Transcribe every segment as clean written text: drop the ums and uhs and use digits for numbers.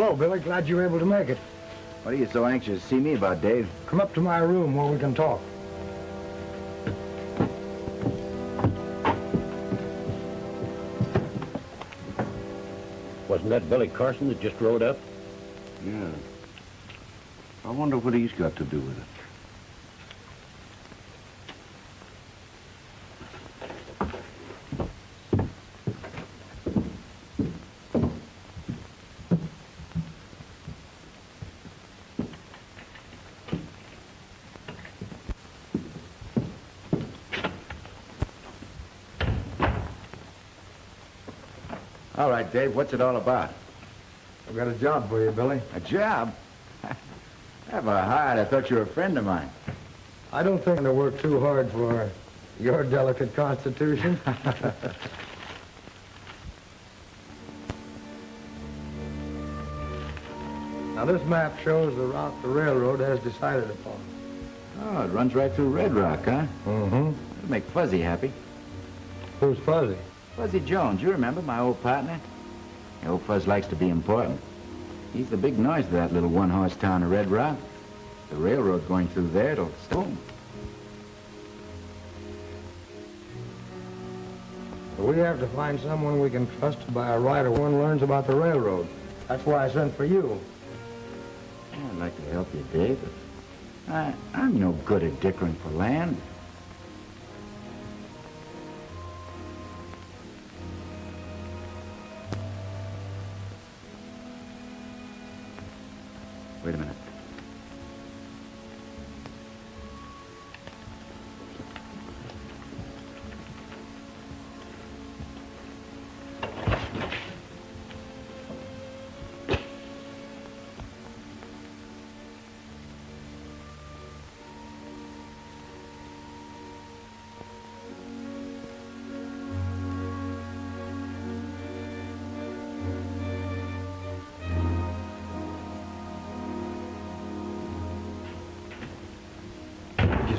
Hello, Billy. Glad you were able to make it. What are you so anxious to see me about, Dave? Come up to my room where we can talk. Wasn't that Billy Carson that just rode up? Yeah. I wonder what he's got to do with it. All right, Dave, what's it all about? I've got a job for you, Billy. A job? Have a heart. I thought you were a friend of mine. I don't think to work too hard for your delicate constitution. Now, this map shows the route the railroad has decided upon. Oh, it runs right through Red Rock, huh? Mm-hmm. That'll make Fuzzy happy. Who's Fuzzy? Fuzzy Jones, you remember, my old partner? The old Fuzz likes to be important. He's the big noise of that little one-horse town of Red Rock. The railroad going through there, it'll stop him. We have to find someone we can trust by a rider one learns about the railroad. That's why I sent for you. I'd like to help you, Dave, but I'm no good at dickering for land. Wait a minute.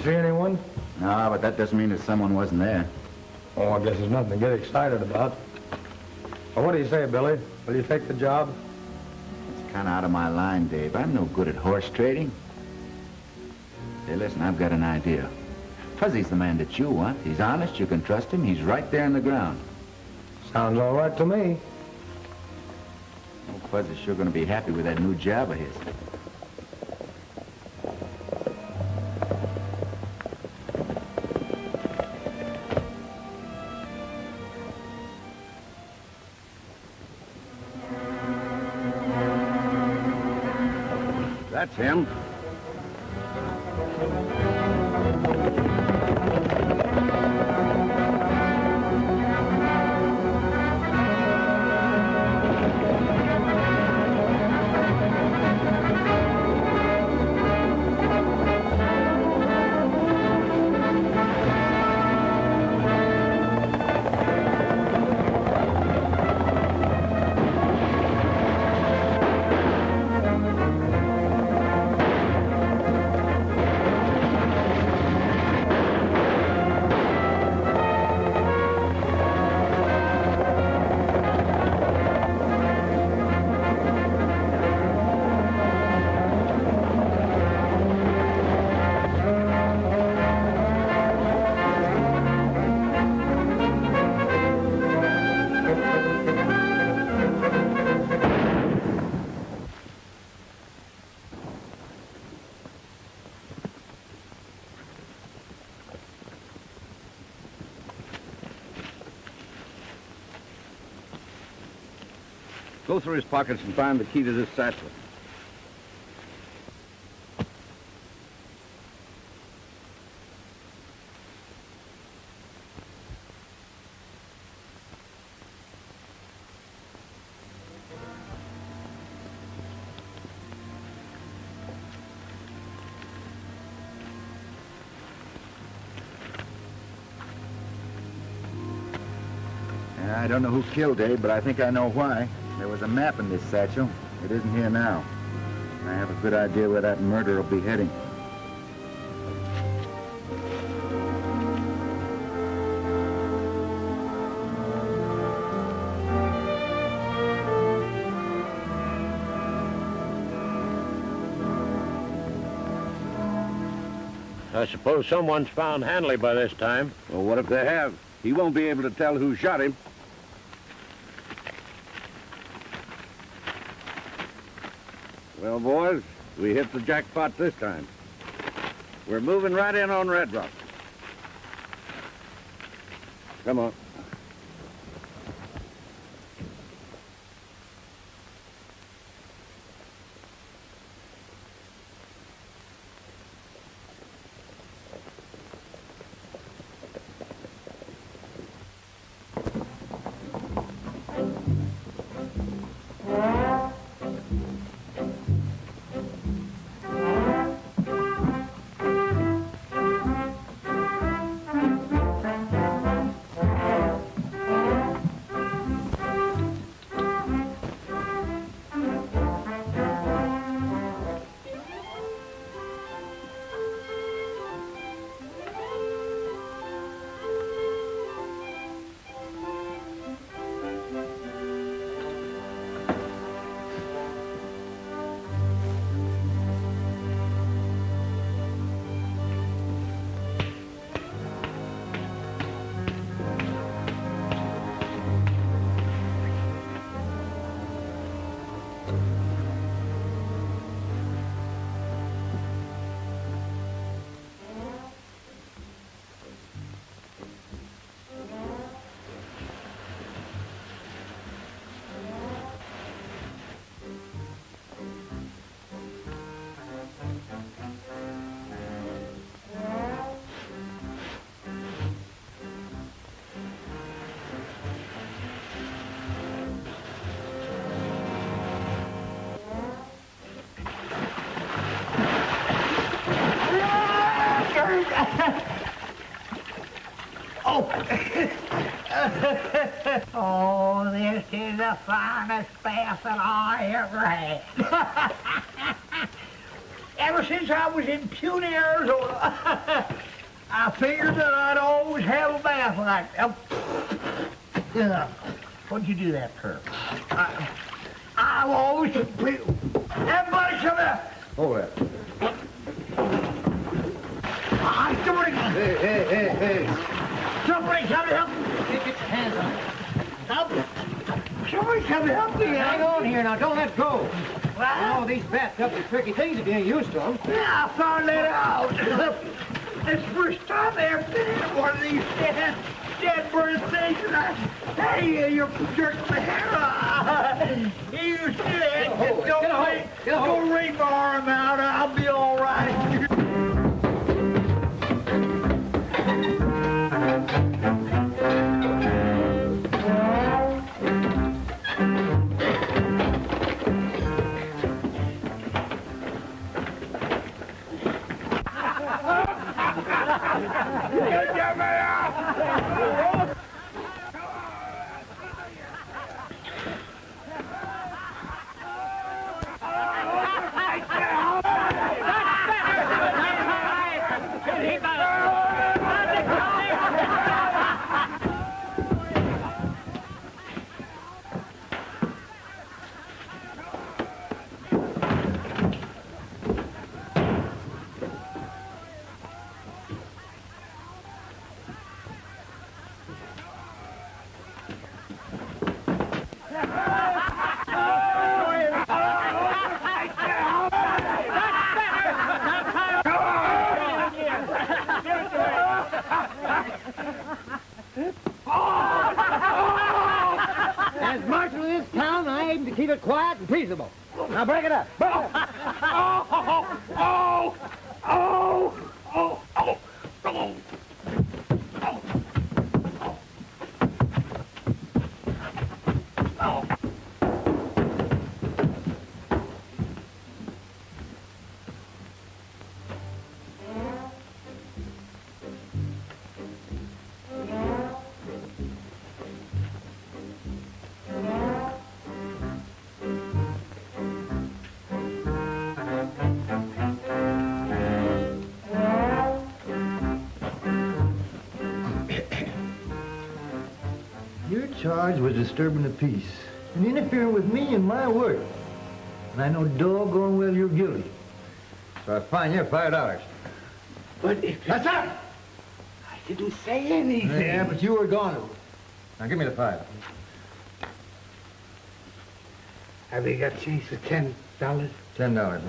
See anyone? No, but that doesn't mean that someone wasn't there. Oh, I guess there's nothing to get excited about. Well, what do you say, Billy? Will you take the job? It's kind of out of my line, Dave. I'm no good at horse trading. Hey, listen, I've got an idea. Fuzzy's the man that you want. He's honest, you can trust him. He's right there in the ground. Sounds all right to me. Old Fuzzy's sure going to be happy with that new job of his. That's him. Go through his pockets and find the key to this satchel. I don't know who killed Abe, but I think I know why. There was a map in this satchel. It isn't here now. I have a good idea where that murderer will be heading. I suppose someone's found Hanley by this time. Well, what if they have? He won't be able to tell who shot him. Well, boys, we hit the jackpot this time. We're moving right in on Red Rock. Come on. Oh, this is the finest bath that I ever had. Ever since I was in Puny, Arizona, I figured that I'd always have a bath like that. What'd you do that for? I've always... Everybody come out! Oh, yeah. Hey, hey, hey, hey. Somebody come help me. Get your hands up. Somebody come help me. Hang on here now. Don't let go. What? You know, these bathtubs are tricky things if you ain't used to them. Yeah, I found that out. It's the first time I ever been in one of these dead bird things. And hey, you're jerking my hair off. You used to it. Don't read my arm out. I'll be all right. Now break it up. Break it up. Charge was disturbing the peace and interfering with me and my work. And I know doggone well you're guilty. So I fine you $5. But if... That's up! I didn't say anything. Yeah, but you were going to. Now, give me the $5. Have you got change for $10? $10, huh?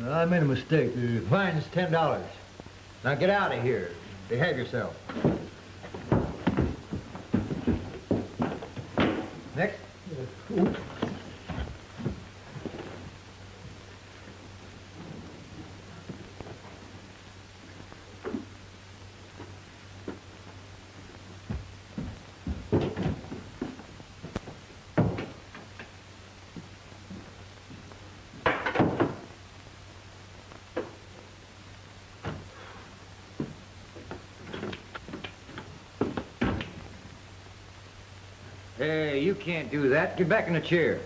Well, I made a mistake. The fine's $10. Now get out of here. Behave yourself. Next. Hey, you can't do that. Get back in the chair.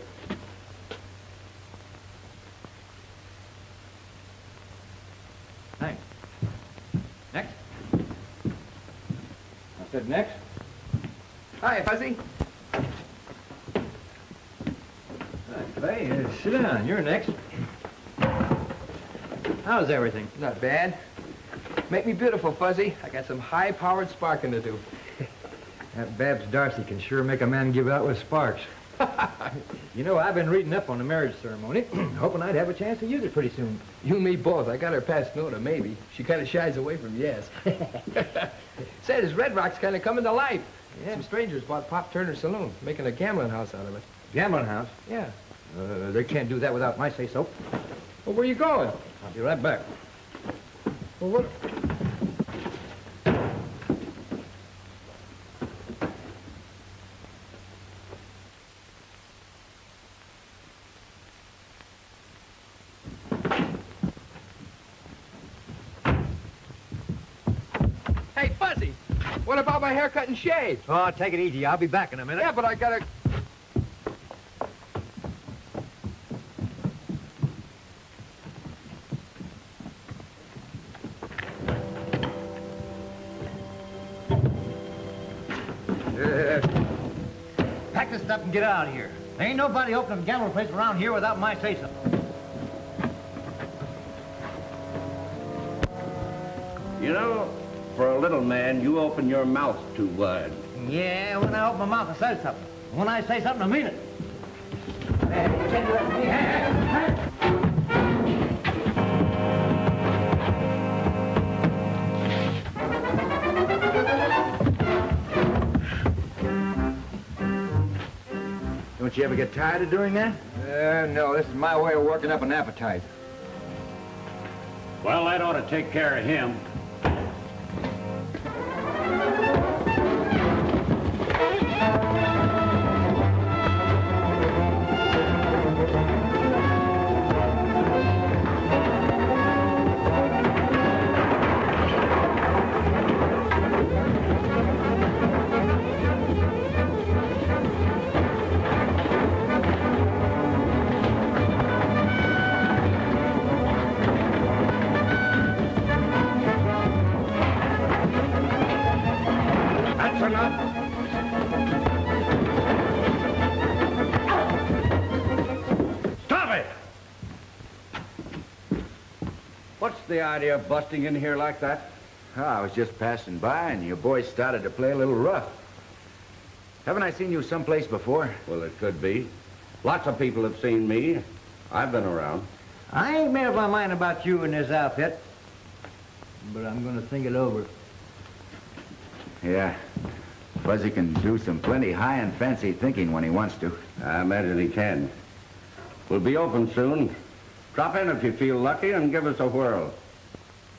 Thanks. Next. I said next. Hi, Fuzzy. Hi, Clay. Sit down. You're next. How's everything? Not bad. Make me beautiful, Fuzzy. I got some high-powered sparking to do. That Babs Dorsey can sure make a man give out with sparks. You know, I've been reading up on the marriage ceremony, hoping I'd have a chance to use it pretty soon. You and me both. I got her past Nona, maybe. She kind of shies away from yes. Say, this Red Rock's kind of coming to life. Yeah. Some strangers bought Pop Turner's saloon, making a gambling house out of it. Gambling house? Yeah. They can't do that without my say-so. Well, where you going? I'll be right back. Well, what... What about my haircut and shave? Oh, take it easy. I'll be back in a minute. Yeah, but I gotta... Pack this stuff and get out of here. There ain't nobody opening a gambling place around here without my say-so. You know... For a little man, you open your mouth too wide. Yeah, when I open my mouth, I say something. When I say something, I mean it. Don't you ever get tired of doing that? No, this is my way of working up an appetite. Well, that ought to take care of him. The idea of busting in here like that? Oh, I was just passing by and your boy started to play a little rough. Haven't I seen you someplace before? Well, it could be. Lots of people have seen me. I've been around. I ain't made up my mind about you in this outfit, but I'm gonna think it over. Yeah, Fuzzy can do some plenty high and fancy thinking when he wants to. I imagine he can. We'll be open soon. Drop in if you feel lucky and give us a whirl.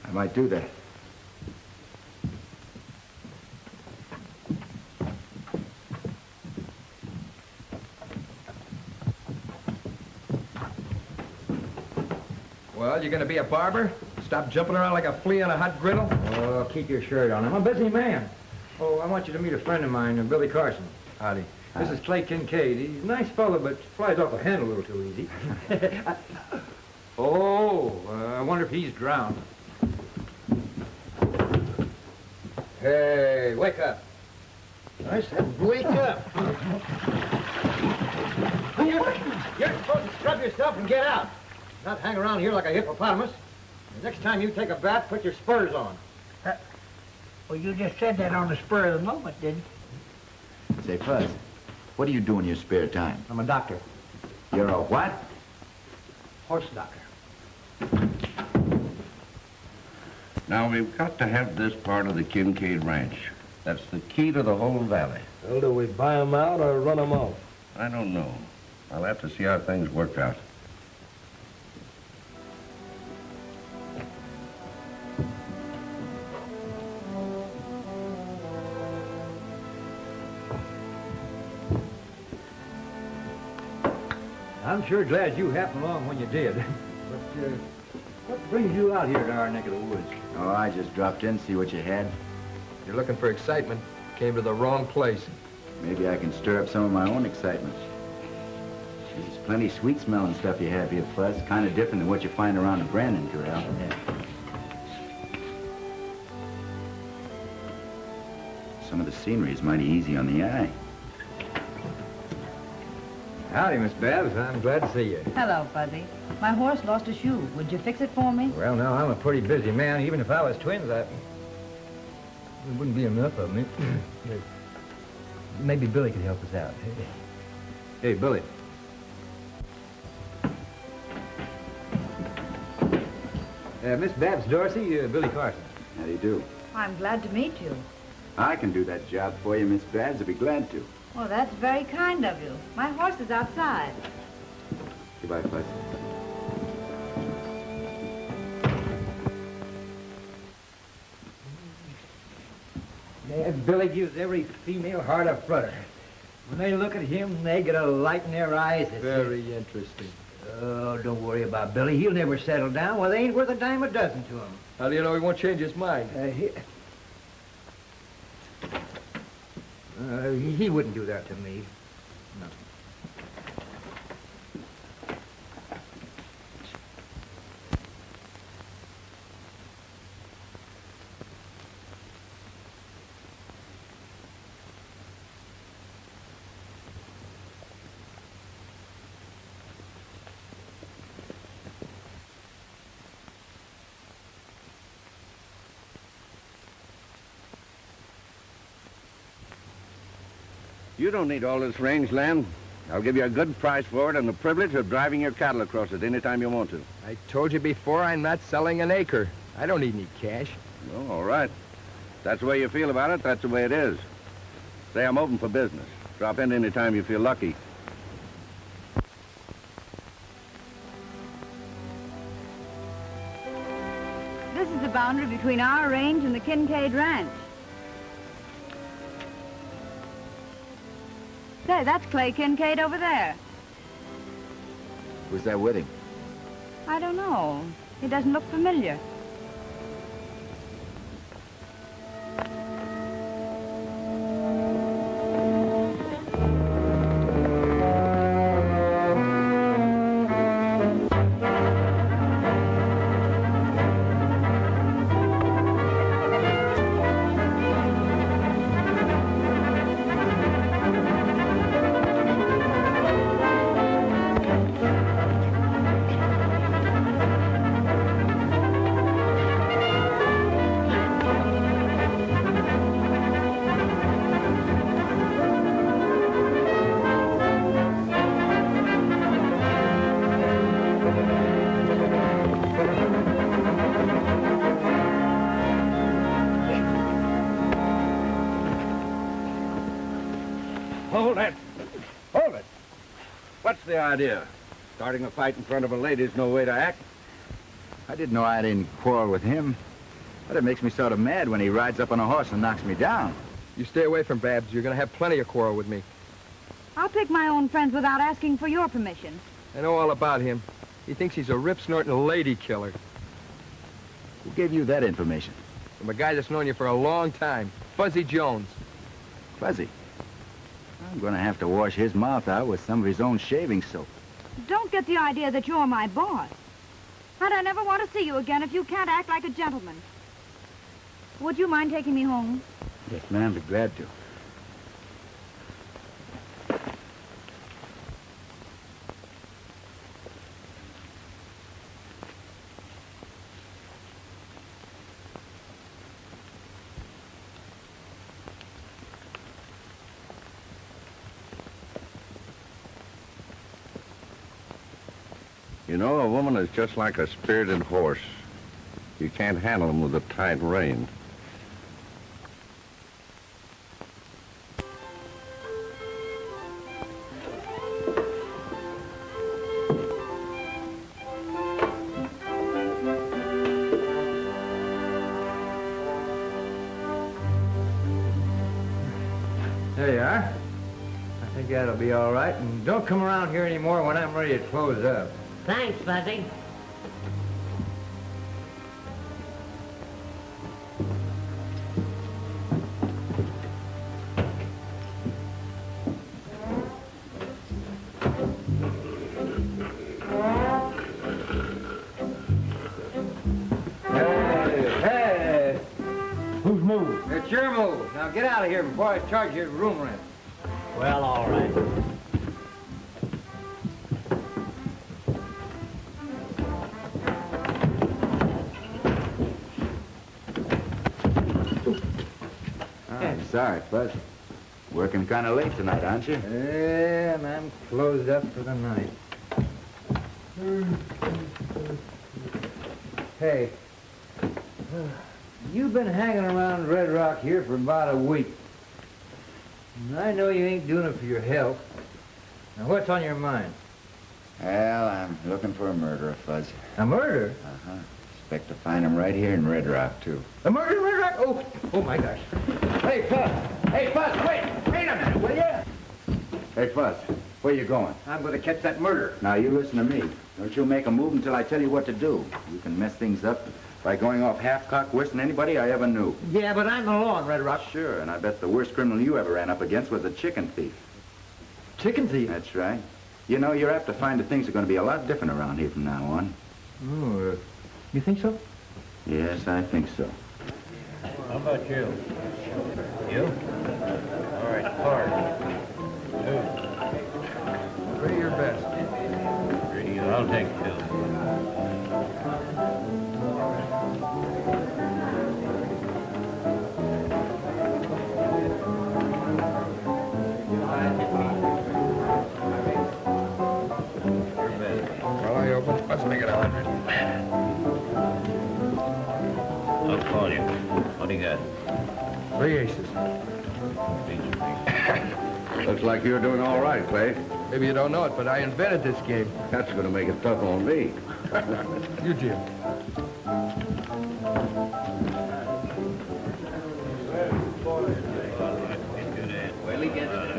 I might do that. Well, you're gonna be a barber? Stop jumping around like a flea on a hot griddle? Oh, keep your shirt on. I'm a busy man. Oh, I want you to meet a friend of mine, Billy Carson. Howdy. This is Clay Kincaid. He's a nice fellow, but flies off the handle a little too easy. I wonder if he's drowned. Hey, wake up. I said wake up. You're supposed to scrub yourself and get out. Not hang around here like a hippopotamus. The next time you take a bath, put your spurs on. Well, you just said that on the spur of the moment, didn't you? Say, Fuzz, what do you do in your spare time? I'm a doctor. You're a what? Horse doctor. Now, we've got to have this part of the Kincaid Ranch. That's the key to the whole valley. Well, do we buy them out or run them off? I don't know. I'll have to see how things work out. I'm sure glad you happened along when you did. But what brings you out here to our neck of the woods? Oh, I just dropped in, see what you had. You're looking for excitement. Came to the wrong place. Maybe I can stir up some of my own excitement. There's plenty sweet-smelling stuff you have here, Fuzz. Kind of different than what you find around the Brandon Corral. Yeah. Some of the scenery is mighty easy on the eye. Howdy, Miss Babs. I'm glad to see you. Hello, Fuzzy. My horse lost a shoe. Would you fix it for me? Well, now, I'm a pretty busy man. Even if I was twins, there wouldn't be enough of me. Maybe Billy could help us out. Hey, Billy. Miss Babs Dorsey, Billy Carson. How do you do? I'm glad to meet you. I can do that job for you, Miss Babs. I'd be glad to. Well, that's very kind of you. My horse is outside. Goodbye, Fuzzy. That Billy gives every female heart a flutter. When they look at him, they get a light in their eyes. Very interesting. Oh, don't worry about Billy. He'll never settle down. Well, they ain't worth a dime a dozen to him. How do you know he won't change his mind? He wouldn't do that to me. No. You don't need all this range land. I'll give you a good price for it and the privilege of driving your cattle across it any time you want to. I told you before, I'm not selling an acre. I don't need any cash. Oh, all right. If that's the way you feel about it, that's the way it is. Say, I'm open for business. Drop in any time you feel lucky. This is the boundary between our range and the Kincaid Ranch. Say, that's Clay Kincaid over there. Who's that with him? I don't know. He doesn't look familiar. The idea. Starting a fight in front of a lady's no way to act. I didn't know I didn't quarrel with him. But it makes me sort of mad when he rides up on a horse and knocks me down. You stay away from Babs. You're going to have plenty of quarrel with me. I'll pick my own friends without asking for your permission. I know all about him. He thinks he's a rip-snorting lady killer. Who gave you that information? From a guy that's known you for a long time. Fuzzy Jones. Fuzzy? I'm gonna have to wash his mouth out with some of his own shaving soap. Don't get the idea that you're my boss. And I never want to see you again if you can't act like a gentleman. Would you mind taking me home? Yes, ma'am, I'd be glad to. You know, a woman is just like a spirited horse. You can't handle them with a tight rein. There you are. I think that'll be all right. And don't come around here anymore when I'm ready to close up. Thanks, Fuzzy. It's your move. Now get out of here before I charge you room rent. Well, all right. I'm sorry, Fuzz. Working kind of late tonight, aren't you? Yeah, and I'm closed up for the night. Hey. You've been hanging around Red Rock here for about a week. And I know you ain't doing it for your health. Now, what's on your mind? Well, I'm looking for a murderer, Fuzz. A murderer? Uh-huh. Expect to find him right here in Red Rock, too. A murderer in Red Rock? Oh, my gosh. Hey, Fuzz. Hey, Fuzz, wait a minute, will you? Hey, Fuzz, where you going? I'm going to catch that murderer. Now, you listen to me. Don't you make a move until I tell you what to do. You can mess things up by going off half-cock worse than anybody I ever knew. Yeah, but I'm the law in Red Rock. Sure, and I bet the worst criminal you ever ran up against was a chicken thief. Chicken thief? That's right. You know, you're apt to find that things are going to be a lot different around here from now on. Oh, you think so? Yes, I think so. How about you? You? All right, Clark. Three, your best. Three, I'll take two. I'll call you. What do you got? 3 aces. Looks like you're doing all right, Clay. Maybe you don't know it, but I invented this game. That's going to make it tough on me. You, Jim. Well, he gets it.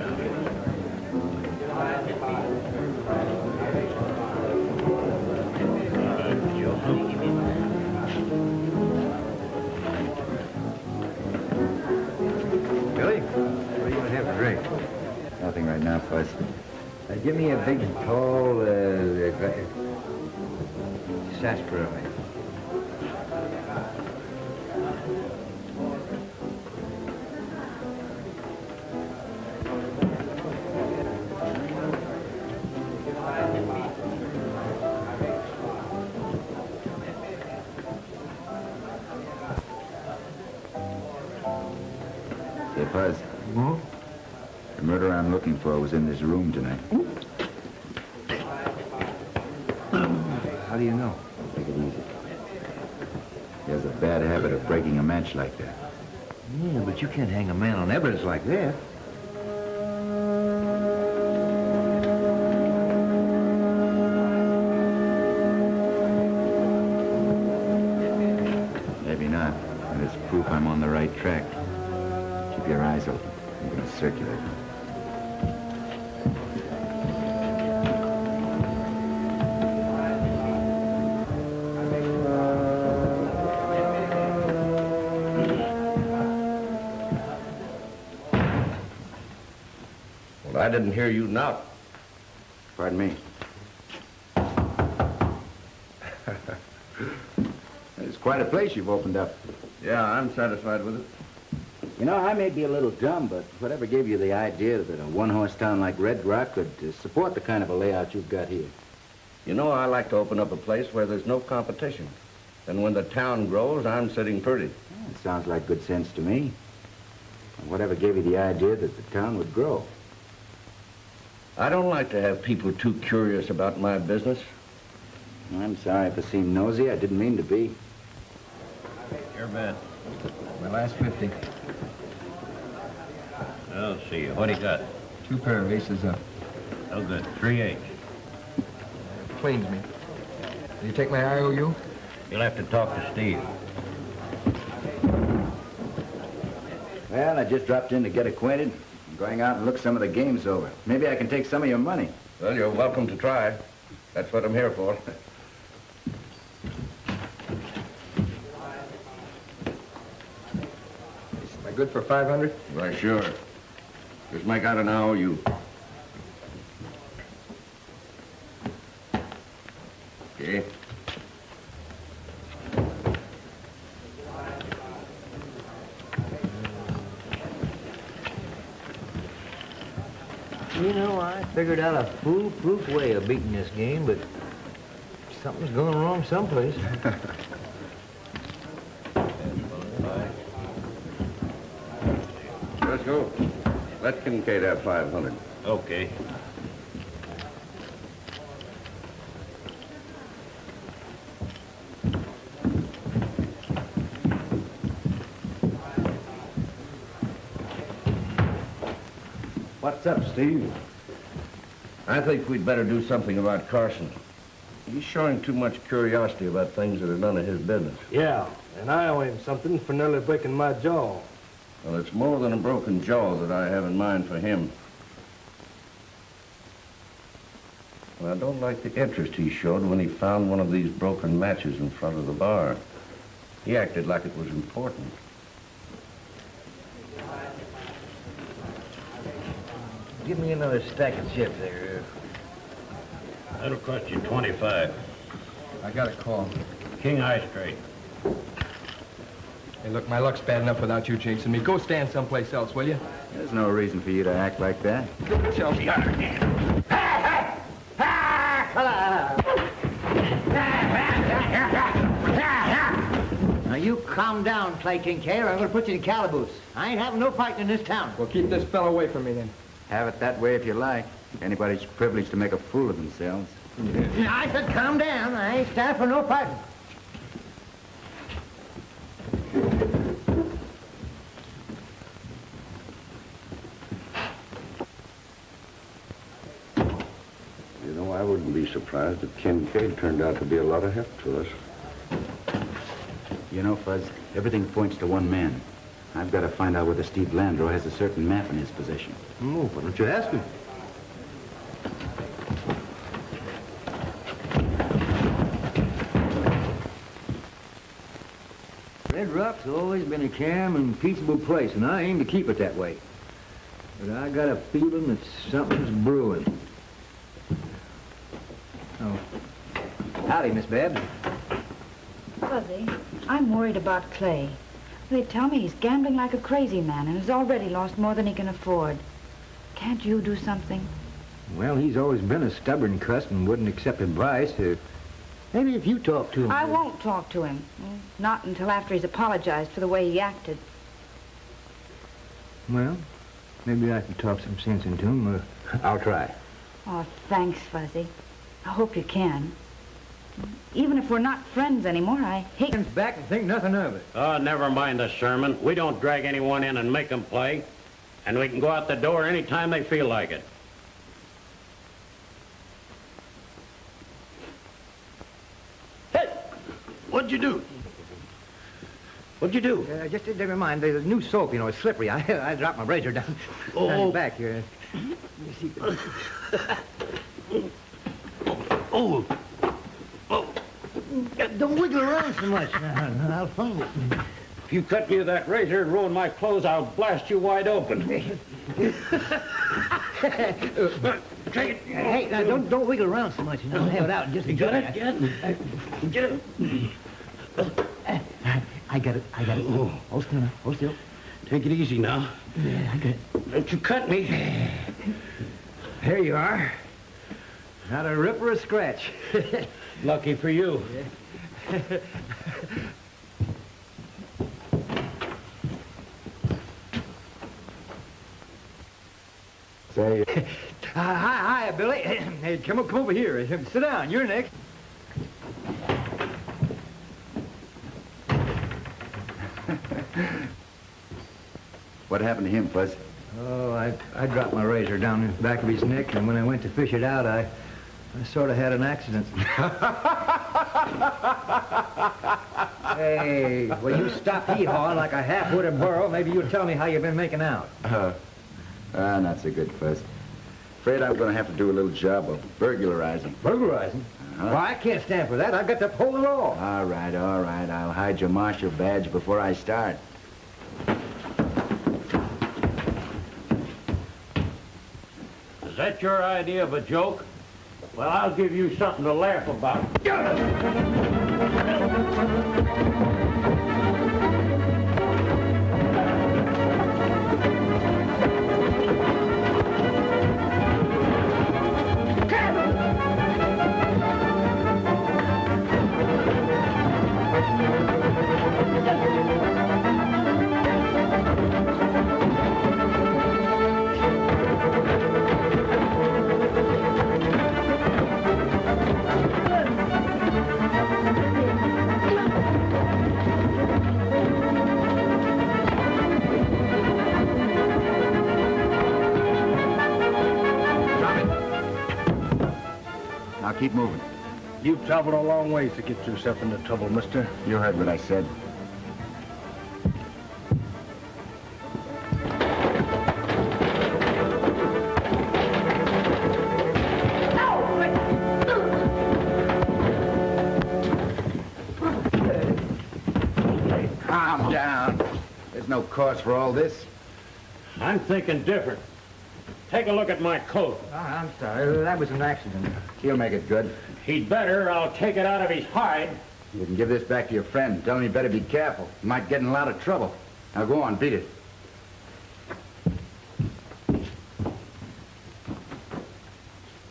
Nothing right now, Fuzz. Give me a big, tall, sarsaparilla. Say, Fuzz. Mm-hmm. The murderer I'm looking for was in this room tonight. How do you know? Take it easy. He has a bad habit of breaking a match like that. Yeah, but you can't hang a man on evidence like that. Maybe not. And it's proof I'm on the right track. Keep your eyes open. I'm going to circulate. I didn't hear you knock. Pardon me. It's quite a place you've opened up. Yeah, I'm satisfied with it. You know, I may be a little dumb, but whatever gave you the idea that a one-horse town like Red Rock could support the kind of a layout you've got here? You know, I like to open up a place where there's no competition. And when the town grows, I'm sitting pretty. Yeah, it sounds like good sense to me. And whatever gave you the idea that the town would grow? I don't like to have people too curious about my business. I'm sorry if I seem nosy. I didn't mean to be. Your bet. My last 50. I'll see you. What do you got? Two pair of aces up. No good. 3 8. Cleans me. Will you take my IOU? You'll have to talk to Steve. Well, I just dropped in to get acquainted. I'm going out and look some of the games over. Maybe I can take some of your money. Well, you're welcome to try. That's what I'm here for. Am I good for 500? Why, sure. Just make out an IOU. Okay. You know, I figured out a foolproof way of beating this game, but something's going wrong someplace. Let's go. Let Kincaid have 500. Okay. What's up, Steve? I think we'd better do something about Carson. He's showing too much curiosity about things that are none of his business. Yeah, and I owe him something for nearly breaking my jaw. Well, it's more than a broken jaw that I have in mind for him. Well, I don't like the interest he showed when he found one of these broken matches in front of the bar. He acted like it was important. Give me another stack of chips there. That'll cost you 25. I got a call. King high straight. Hey, look, my luck's bad enough without you jinxing me. Go stand someplace else, will you? There's no reason for you to act like that. Chelsea, out of here. Now, you calm down, Clay Kincaid, or I'm going to put you in Calaboose. I ain't having no fighting in this town. Well, keep this fellow away from me, then. Have it that way if you like. Anybody's privileged to make a fool of themselves. Yeah, I said calm down. I ain't stand for no fighting. You know, I wouldn't be surprised if Kincaid turned out to be a lot of help to us. You know, Fuzz, everything points to one man. I've got to find out whether Steve Landro has a certain map in his possession. Oh, why don't you ask him? Red Rock's always been a calm and peaceable place, and I aim to keep it that way. But I got a feeling that something's brewing. Oh. Howdy, Miss Babs. Fuzzy, I'm worried about Clay. They tell me he's gambling like a crazy man and has already lost more than he can afford. Can't you do something? Well, he's always been a stubborn cuss and wouldn't accept advice. Maybe if you talk to him... I won't talk to him. Not until after he's apologized for the way he acted. Well, maybe I can talk some sense into him. I'll try. Oh, thanks, Fuzzy. I hope you can. Even if we're not friends anymore, I hate... Hands back and think nothing of it. Oh, never mind the sermon. We don't drag anyone in and make them play. And we can go out the door any time they feel like it. Hey! What'd you do? What'd you do? Just never mind. There's a new soap, you know. It's slippery. I dropped my razor down. Oh. Down back here. Let me see. Oh. Don't wiggle around so much. No, I'll find it. If you cut me with that razor and ruin my clothes, I'll blast you wide open. Hey, now, don't wiggle around so much. I'll have it out in just a minute. Get it. I got it. Oh. Hold still now. Hold still. Take it easy now. Yeah, I got it. Don't you cut me. There you are. Not a rip or a scratch. Lucky for you. Yeah. Say. Hi, Billy. Hey, come over here. Sit down. You're next. What happened to him, Fuzz? Oh, I dropped my razor down in the back of his neck, and when I went to fish it out, I sort of had an accident. Hey, well, you stop hee-hawing like a half-witted burro. Maybe you'll tell me how you've been making out. Not so good, Fuzz. Afraid I'm going to have to do a little job of burglarizing. Burglarizing? Uh-huh. Well, I can't stand for that. I've got to pull it off. All right. I'll hide your marshal badge before I start. Is that your idea of a joke? Well, I'll give you something to laugh about. Keep moving. You've traveled a long ways to get yourself into trouble, mister. You heard what I said. Calm down. There's no cause for all this. I'm thinking different. Take a look at my coat. Oh, I'm sorry. That was an accident. He'll make it good. He'd better. I'll take it out of his hide. You can give this back to your friend. Tell him he better be careful. He might get in a lot of trouble. Now go on, beat it.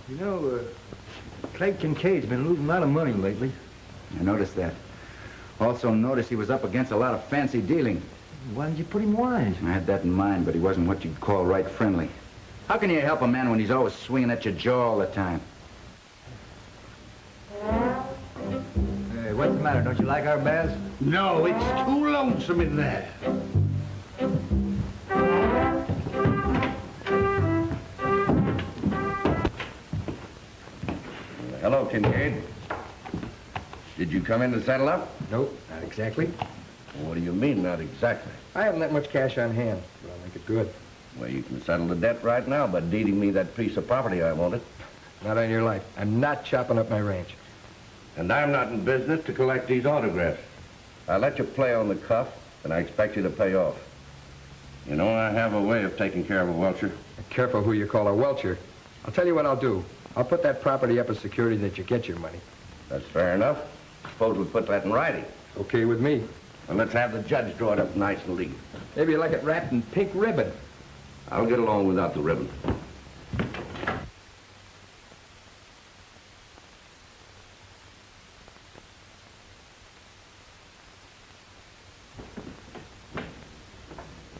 You know, Clay Kincaid's been losing a lot of money lately. I noticed that. Also noticed he was up against a lot of fancy dealing. Why didn't you put him wise? I had that in mind, but he wasn't what you'd call right friendly. How can you help a man when he's always swinging at your jaw all the time? Hey, what's the matter? Don't you like our baths? No, it's too lonesome in there. Hello, Kincaid. Did you come in to settle up? Nope, not exactly. What do you mean, not exactly? I haven't that much cash on hand. Well, I'll make it good. Well, you can settle the debt right now by deeding me that piece of property I wanted. Not on your life. I'm not chopping up my ranch. And I'm not in business to collect these autographs. I let you play on the cuff, and I expect you to pay off. You know, I have a way of taking care of a welcher. Careful who you call a welcher. I'll tell you what I'll do. I'll put that property up as security that you get your money. That's fair enough. Suppose we put that in writing. Okay with me. Well, let's have the judge draw it up nice and legal. Maybe you like it wrapped in pink ribbon. I'll get along without the ribbon.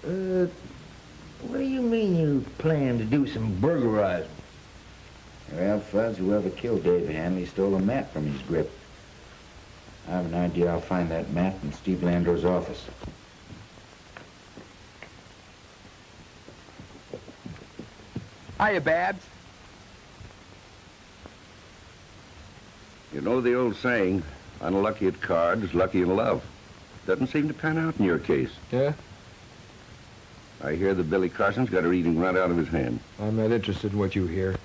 What do you mean you plan to do some burglarizing? Well, Fuzz, whoever killed Dave Hanley stole a map from his grip. I have an idea I'll find that map in Steve Landro's office. Hiya, Babs. You know the old saying, unlucky at cards, lucky in love. Doesn't seem to pan out in your case. Yeah? I hear that Billy Carson's got a reading right out of his hand. I'm not interested in what you hear.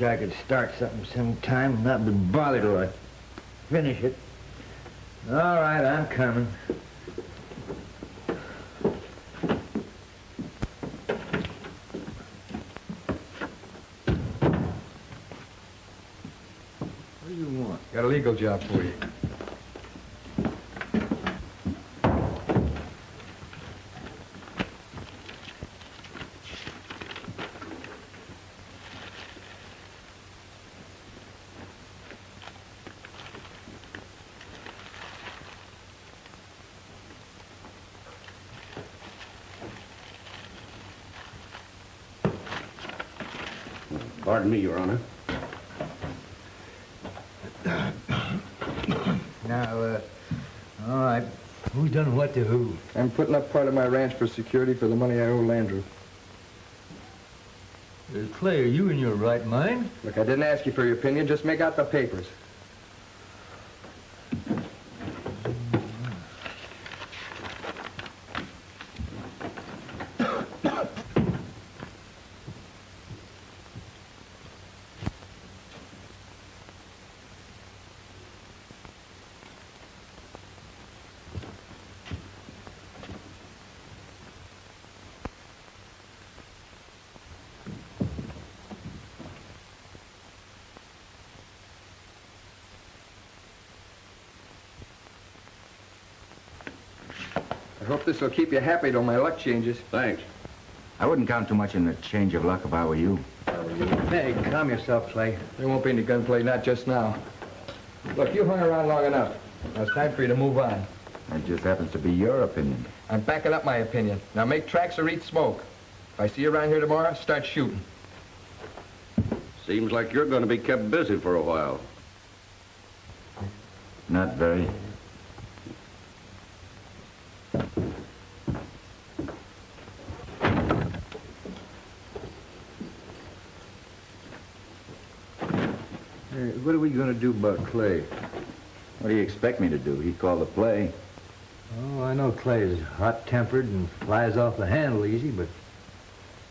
I could start something sometime and not be bothered till I finish it. All right, I'm coming. What do you want? Got a legal job for you. Pardon me, Your Honor. Now, all right. Who's done what to who? I'm putting up part of my ranch for security for the money I owe Landro. Clay, are you in your right mind? Look, I didn't ask you for your opinion. Just make out the papers. I hope this will keep you happy till my luck changes. Thanks. I wouldn't count too much in the change of luck if I were you. Hey, calm yourself, Clay. There won't be any gunplay, not just now. Look, you hung around long enough. Now it's time for you to move on. That just happens to be your opinion. I'm backing up my opinion. Now make tracks or eat smoke. If I see you around here tomorrow, start shooting. Seems like you're going to be kept busy for a while. Not very. What are we going to do about Clay? What do you expect me to do? He called the play. Oh, I know Clay's hot-tempered and flies off the handle easy, but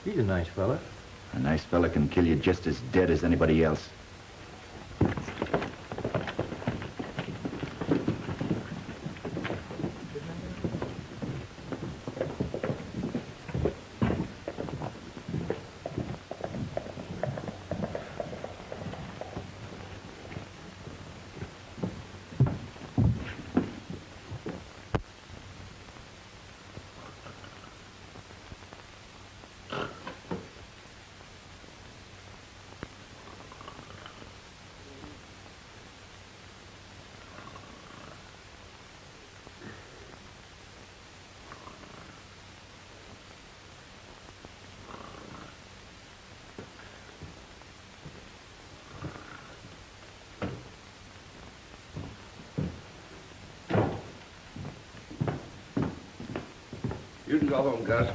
he's a nice fella. A nice fella can kill you just as dead as anybody else. You can go home, Gus.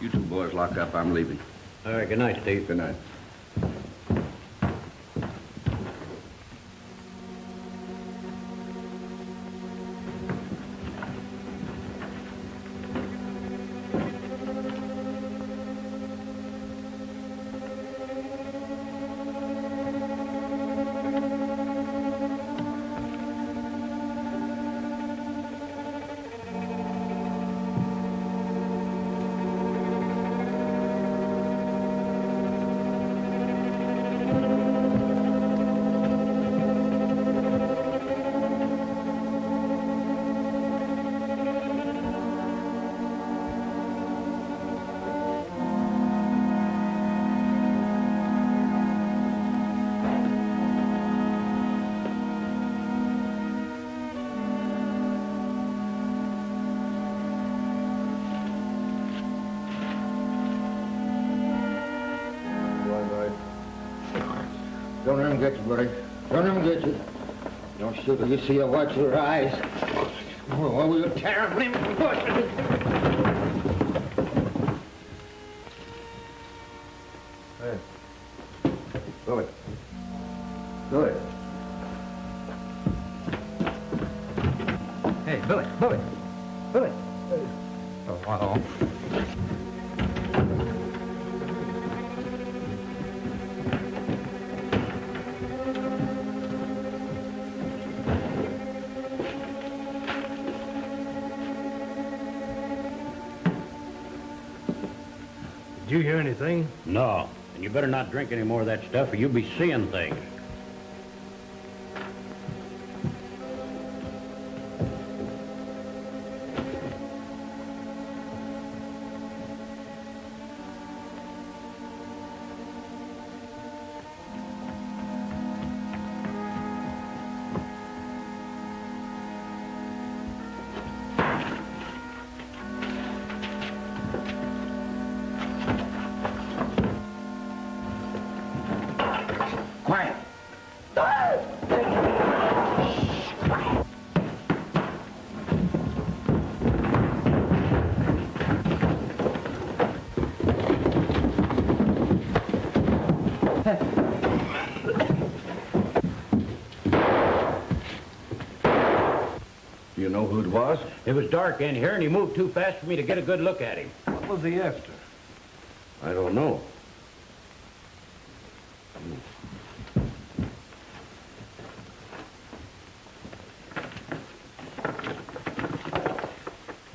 You two boys lock up. I'm leaving. All right, good night, Steve. Good night. Don't let him get you, buddy. Don't let him get you. Don't shoot till you see her. Watch your eyes. Oh, we'll tear him limb from bushes. Hey. Billy. Billy. Hey, Billy. Billy. Billy. Hey. Oh, hello. Did you hear anything? No. And you better not drink any more of that stuff or you'll be seeing things. You know who it was? It was dark in here, and he moved too fast for me to get a good look at him. What was he after? I don't know.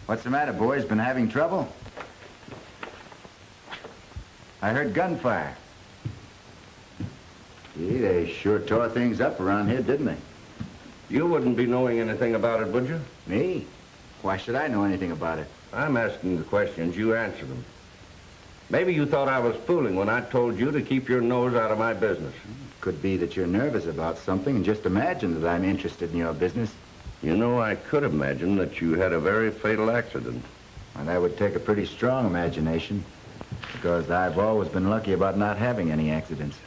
What's the matter, boys? Been having trouble? I heard gunfire. Gee, they sure tore things up around here, didn't they? You wouldn't be knowing anything about it, would you? Me? Why should I know anything about it? I'm asking the questions. You answer them. Maybe you thought I was fooling when I told you to keep your nose out of my business. Could be that you're nervous about something and just imagine that I'm interested in your business. You know, I could imagine that you had a very fatal accident. Well, that would take a pretty strong imagination, because I've always been lucky about not having any accidents.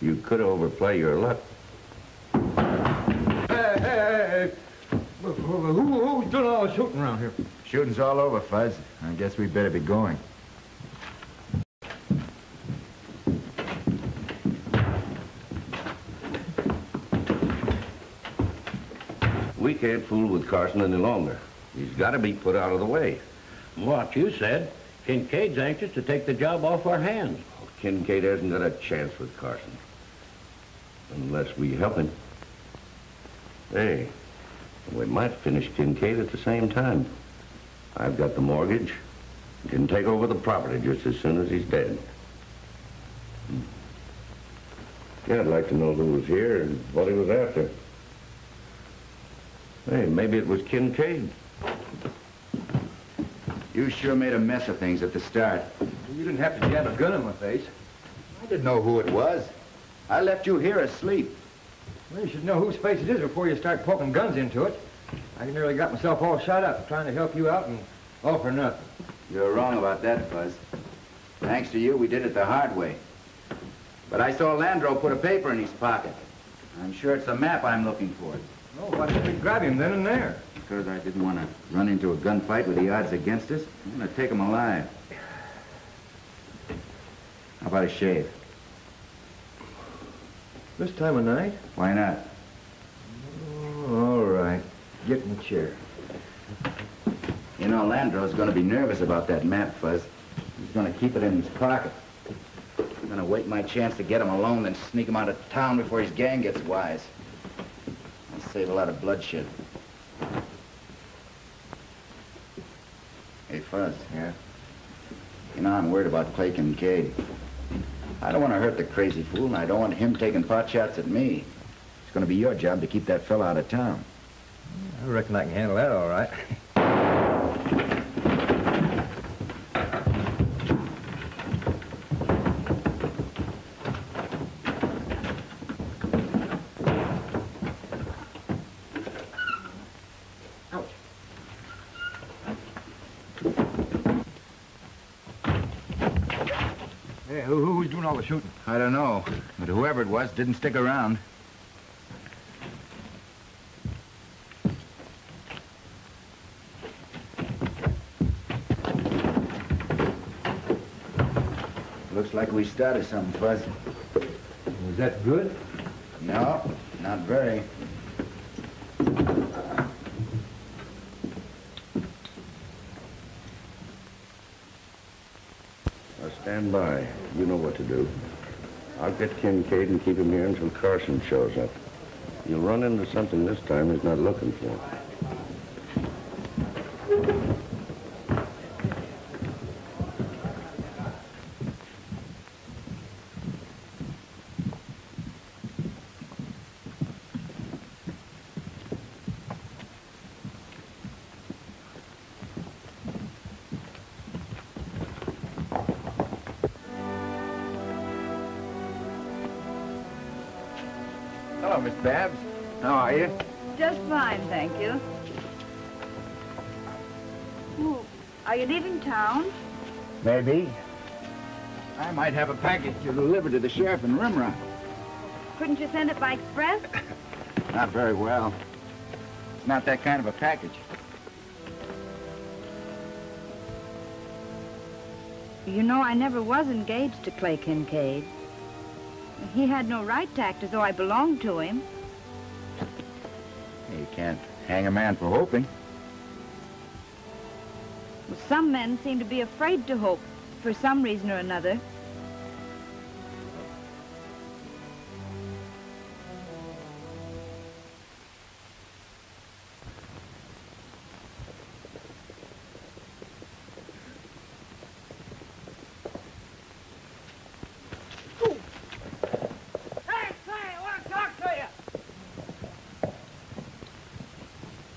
You could overplay your luck. Who's doing all the shooting around here? Shooting's all over, Fuzz. I guess we better be going. We can't fool with Carson any longer. He's got to be put out of the way. What you said, Kincaid's anxious to take the job off our hands. Oh, Kincaid hasn't got a chance with Carson. Unless we help him. Hey, we might finish Kincaid at the same time. I've got the mortgage. We can take over the property just as soon as he's dead. Yeah, I'd like to know who was here and what he was after. Hey, maybe it was Kincaid. You sure made a mess of things at the start. You didn't have to jab a gun in my face. I didn't know who it was. I left you here asleep. Well, you should know whose face it is before you start poking guns into it. I nearly got myself all shot up trying to help you out and all for nothing. You're wrong about that, Fuzz. Thanks to you, we did it the hard way. But I saw Landro put a paper in his pocket. I'm sure it's the map I'm looking for. Oh, why didn't we grab him then and there? Because I didn't want to run into a gunfight with the odds against us. I'm going to take him alive. How about a shave? This time of night? Why not? Oh, all right. Get in the chair. You know, Landro's going to be nervous about that map, Fuzz. He's going to keep it in his pocket. I'm going to wait my chance to get him alone, then sneak him out of town before his gang gets wise. Save a lot of bloodshed. Hey, Fuzz. Yeah? You know, I'm worried about Clay Kincaid. I don't want to hurt the crazy fool, and I don't want him taking pot shots at me. It's going to be your job to keep that fella out of town. I reckon I can handle that all right. Shooting. I don't know, but whoever it was didn't stick around. Looks like we started something, Fuzz. Was that good? No, not very. Stand by. You know what to do. I'll get Kincaid and keep him here until Carson shows up. You'll run into something this time he's not looking for. Babs, how are you? Just fine, thank you. Ooh, are you leaving town? Maybe. I might have a package to deliver to the sheriff in Rimrock. Couldn't you send it by express? Not very well. It's not that kind of a package. You know, I never was engaged to Clay Kincaid. He had no right to act as though I belonged to him. You can't hang a man for hoping. Some men seem to be afraid to hope for some reason or another.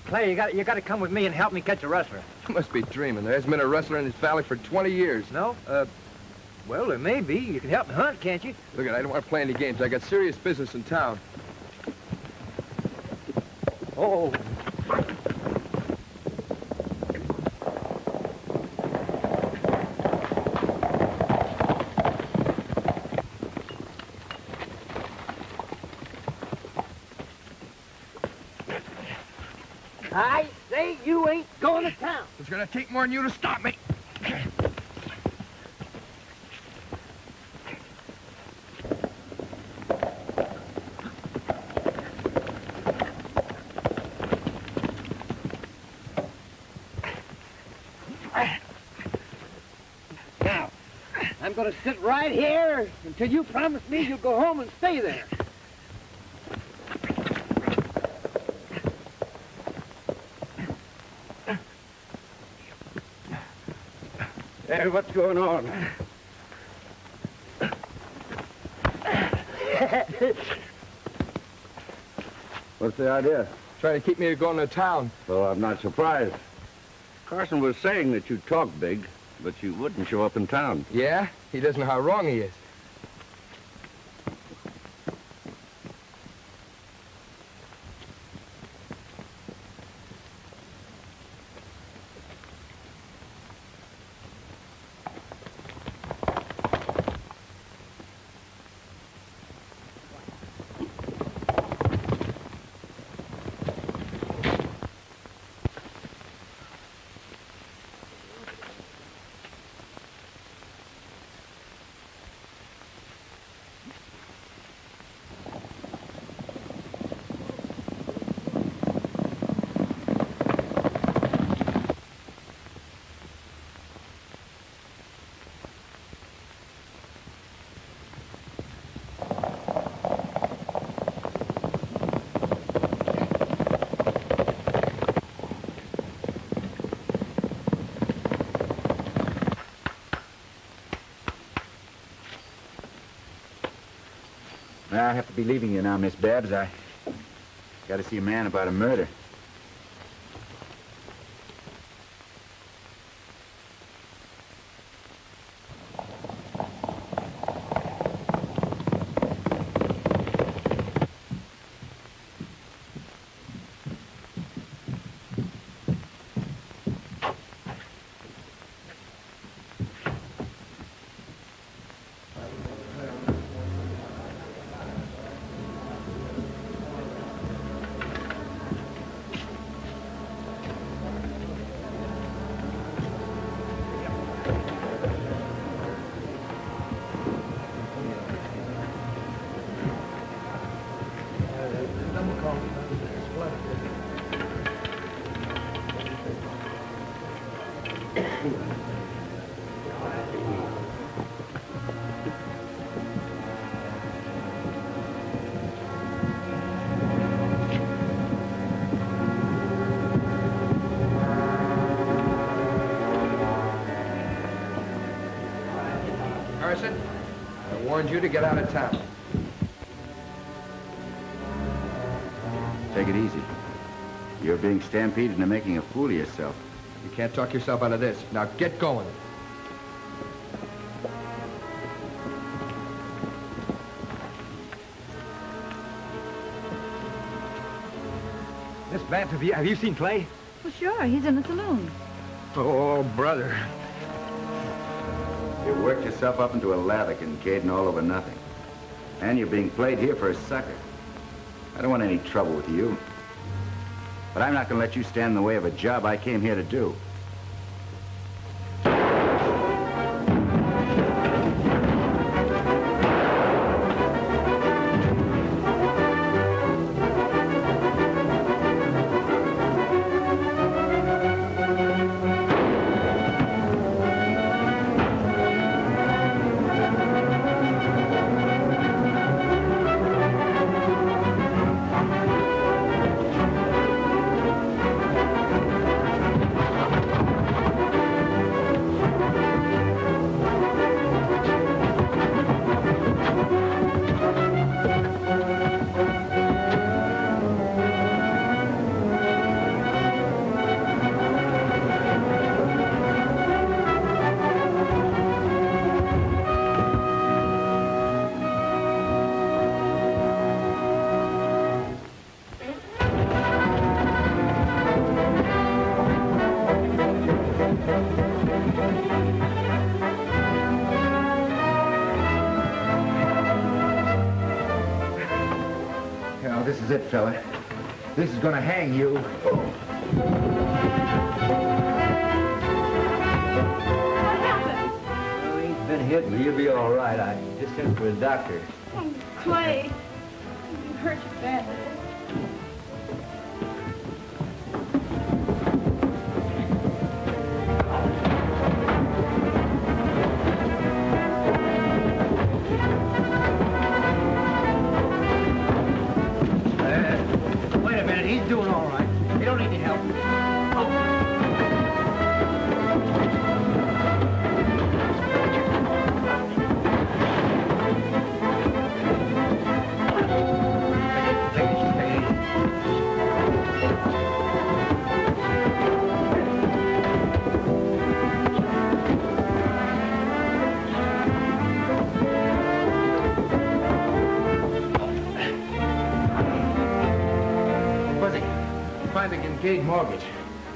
Clay, you got to come with me and help me catch a rustler. You must be dreaming. There hasn't been a rustler in this valley for 20 years. No? Well, there may be. You can help me hunt, can't you? Look, I don't want to play any games. I got serious business in town. Oh. It's gonna take more than you to stop me. Now, I'm gonna sit right here until you promise me you'll go home and stay there. Hey, what's going on? What's the idea? Trying to keep me going to town. Well, I'm not surprised. Carson was saying that you talk big, but you wouldn't show up in town. Yeah? He doesn't know how wrong he is. I have to be leaving you now, Miss Babs. I got to see a man about a murder. You to get out of town. Take it easy. You're being stampeded into making a fool of yourself. You can't talk yourself out of this. Now get going. Miss Vance, have you seen Clay? Well, sure. He's in the saloon. Oh, brother. You worked yourself up into a lather, Kincaid, and all over nothing. And you're being played here for a sucker. I don't want any trouble with you. But I'm not going to let you stand in the way of a job I came here to do. is it, fella. This is gonna hang you. What happened? Well, he ain't been hit, but you'll be all right. I just sent for a doctor. Oh, Clay, you hurt your badly. Mortgage.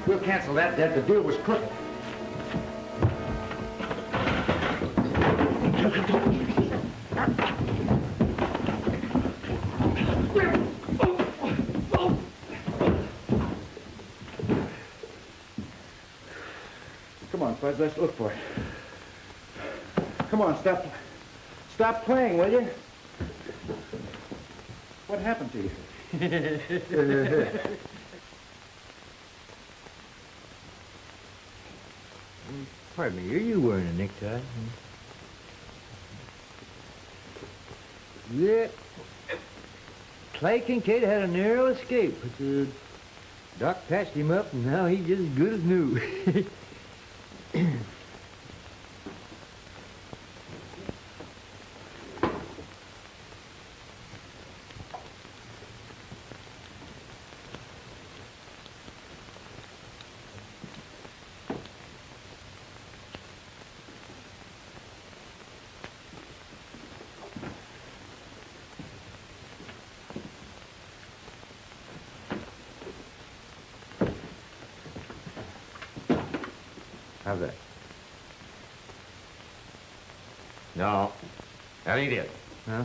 We'll cancel that debt. The deal was crooked. Come on, Fuzz, let's look for it. Come on, stop playing, will you? What happened to you? Pardon me, are you wearing a necktie? Yeah. Clay Kincaid had a narrow escape, but the doc patched him up, and now he's just as good as new. How's that? No, that ain't it. Huh?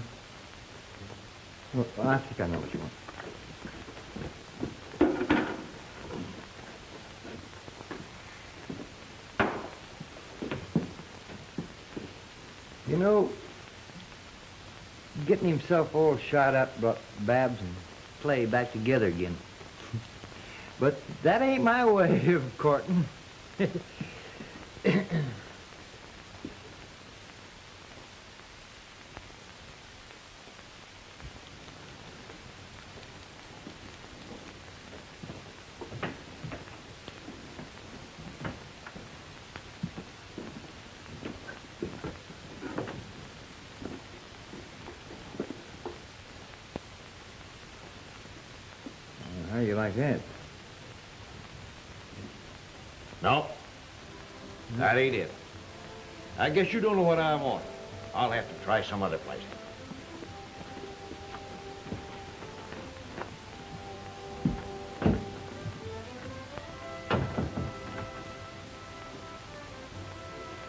Well, I think I know what you want. You know, getting himself all shot up brought Babs and Clay back together again. But that ain't my way of courting. How do you like that? No. That ain't it. I guess you don't know what I want. I'll have to try some other place.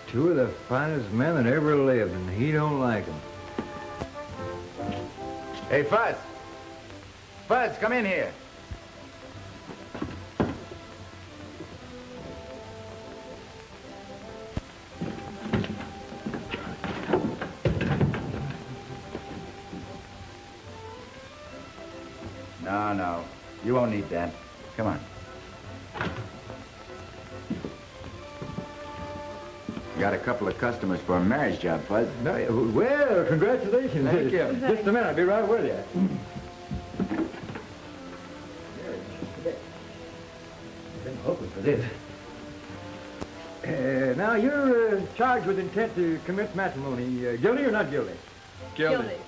Two of the finest men that ever lived, and he don't like them. Hey, Fuzz. Fuzz, come in here. No, you won't need that. Come on. Got a couple of customers for a marriage job, Fuzz. No, well, congratulations. Thank you. Exactly. Just a minute, I'll be right with you. I've been hoping for this. Now, you're charged with intent to commit matrimony. Guilty or not guilty? Guilty. Guilty.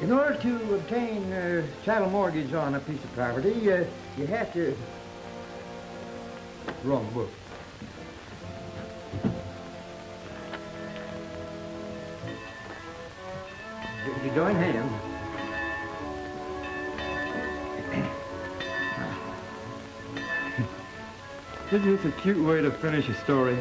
In order to obtain a chattel mortgage on a piece of property, you have to... Wrong book. You join hands. Isn't this a cute way to finish a story?